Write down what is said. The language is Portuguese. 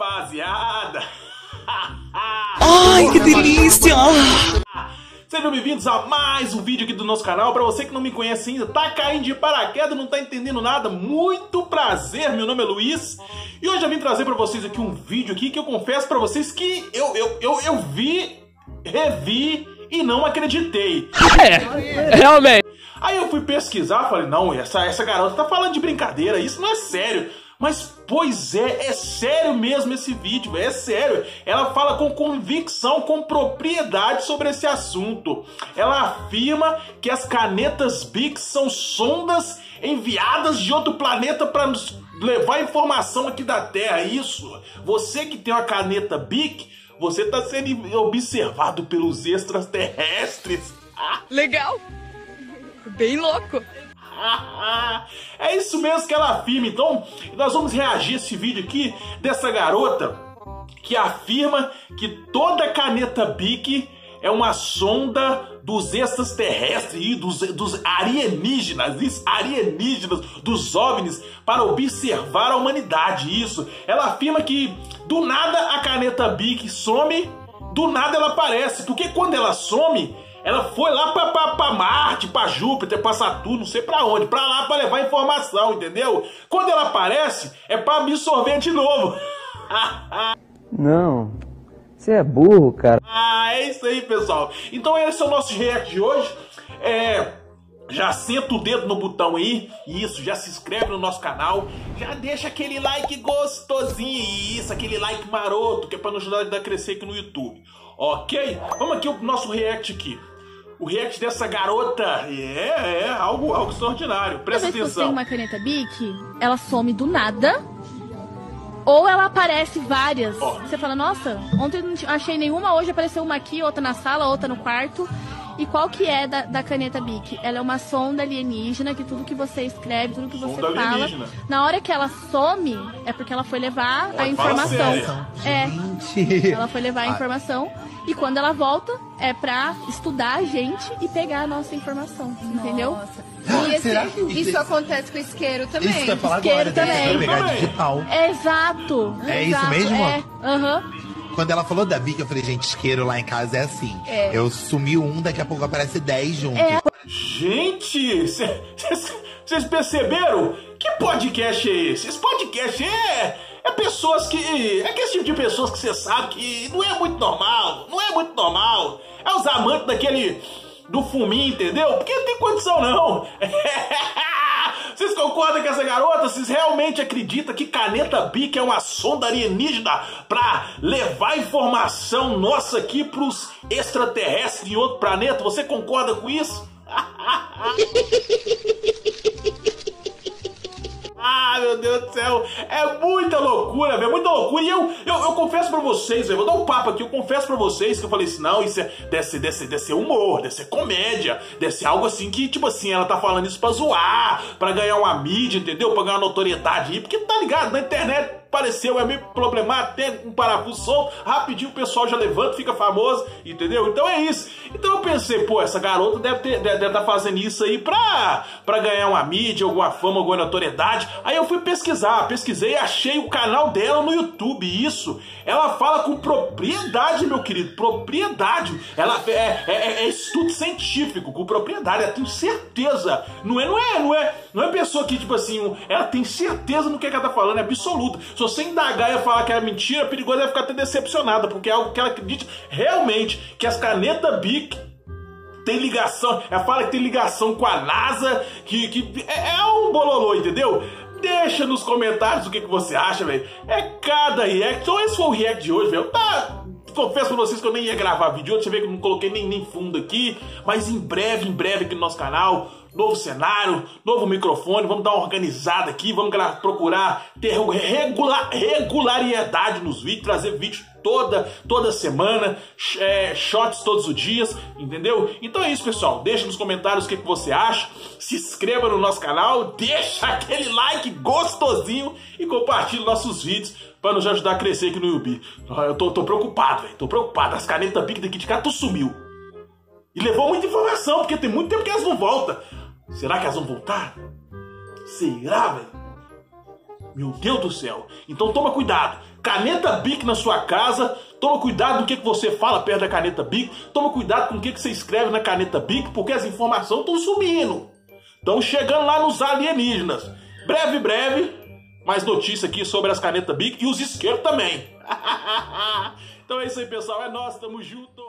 rapaziada! Ai, que delícia! Sejam bem-vindos a mais um vídeo aqui do nosso canal. Pra você que não me conhece ainda, tá caindo de paraquedas, não tá entendendo nada, muito prazer, meu nome é Luiz. E hoje eu vim trazer pra vocês aqui um vídeo aqui que eu confesso pra vocês que eu vi, revi e não acreditei. É, realmente. Aí eu fui pesquisar, falei, não, essa garota tá falando de brincadeira, isso não é sério. Mas, pois é, é sério mesmo esse vídeo, é sério. Ela fala com convicção, com propriedade sobre esse assunto. Ela afirma que as canetas BIC são sondas enviadas de outro planeta para nos levar informação aqui da Terra. Isso, você que tem uma caneta BIC, você está sendo observado pelos extraterrestres. Legal, bem louco. É isso mesmo que ela afirma. Então, nós vamos reagir a esse vídeo aqui dessa garota que afirma que toda caneta BIC é uma sonda dos extraterrestres e dos alienígenas, dos OVNIs, para observar a humanidade. Isso. Ela afirma que do nada a caneta BIC some, do nada ela aparece, porque quando ela some, ela foi lá pra Marte, pra Júpiter, pra Saturno, não sei pra onde, pra lá pra levar informação, entendeu? Quando ela aparece, é pra absorver de novo. Não, você é burro, cara. Ah, é isso aí, pessoal. Então esse é o nosso react de hoje. Já senta o dedo no botão aí, isso, já se inscreve no nosso canal, já deixa aquele like gostosinho, isso, aquele like maroto, que é pra nos ajudar a crescer aqui no YouTube, ok? Vamos aqui o nosso react aqui. O react dessa garota é algo extraordinário, presta atenção. Se você tem uma caneta BIC, ela some do nada, ou ela aparece várias. Ó. Você fala, nossa, ontem não achei nenhuma, hoje apareceu uma aqui, outra na sala, outra no quarto. E qual que é da caneta BIC? Ela é uma sonda alienígena, que tudo que você escreve, tudo que você fala, alienígena. Na hora que ela some, é porque ela foi levar a informação. É, ela foi levar a informação. E quando ela volta, é pra estudar a gente e pegar a nossa informação, entendeu? E isso acontece com o isqueiro também. Isso vai falar isqueiro agora, também. Digital. Exato. É isso mesmo? Aham. É. Uhum. Quando ela falou da BIC, eu falei, gente, isqueiro lá em casa é assim. É. Eu sumi um, daqui a pouco aparece 10 juntos. É. Gente, vocês perceberam? Que podcast é esse? Esse podcast é pessoas que... É aquele tipo de pessoas que você sabe que não é muito normal. Não é muito normal. É os amantes daquele... Do fuminho, entendeu? Porque não tem condição, não. Vocês concordam com essa garota? Vocês realmente acreditam que caneta BIC é uma sonda alienígena pra levar informação nossa aqui pros extraterrestres de outro planeta? Você concorda com isso? Ah, meu Deus do céu, é muita loucura, velho, muita loucura. E eu confesso pra vocês, velho, vou dar um papo aqui, eu confesso pra vocês que eu falei assim, não, isso é, deve ser humor, deve ser comédia, deve ser algo assim que, tipo assim, ela tá falando isso pra zoar, pra ganhar uma mídia, entendeu? Pra ganhar uma notoriedade aí, porque tá ligado, na internet apareceu, é meio problemático, tem um parafuso solto, rapidinho o pessoal já levanta, fica famoso, entendeu? Então é isso. Então eu pensei, pô, essa garota deve estar fazendo isso aí pra ganhar uma mídia, alguma fama, alguma notoriedade. Aí eu fui pesquisar, pesquisei e achei o canal dela no YouTube, isso. Ela fala com propriedade, meu querido, propriedade. Ela é estudo científico, com propriedade, ela tem certeza. Não é pessoa que, tipo assim, ela tem certeza no que ela tá falando, é absoluta. Se você indagar e falar que é mentira, é perigoso, vai ficar até decepcionada, porque é algo que ela acredita realmente, que as canetas BIC tem ligação, ela fala que tem ligação com a NASA, que é um bololô, entendeu? Deixa nos comentários o que você acha, velho. É cada react. Então esse foi o react de hoje, velho. Tá... Confesso pra vocês que eu nem ia gravar vídeo, deixa eu ver que eu não coloquei nem fundo aqui, mas em breve aqui no nosso canal, novo cenário, novo microfone, vamos dar uma organizada aqui, vamos procurar ter regularidade nos vídeos, trazer vídeo toda semana, shots todos os dias, entendeu? Então é isso, pessoal, deixa nos comentários o que você acha, se inscreva no nosso canal, deixa aquele like gostosinho e compartilhe nossos vídeos, pra nos ajudar a crescer aqui no YouTube. Eu tô preocupado, velho. Tô preocupado. As canetas BIC daqui de cá, tu sumiu. E levou muita informação, porque tem muito tempo que elas não voltam. Será que elas vão voltar? Será, velho? Meu Deus do céu. Então toma cuidado. Caneta BIC na sua casa. Toma cuidado do que você fala perto da caneta BIC. Toma cuidado com o que você escreve na caneta BIC, porque as informações estão sumindo. Estão chegando lá nos alienígenas. Breve. Mais notícia aqui sobre as canetas BIC e os isqueiros também. Então é isso aí, pessoal. É nóis. Tamo junto.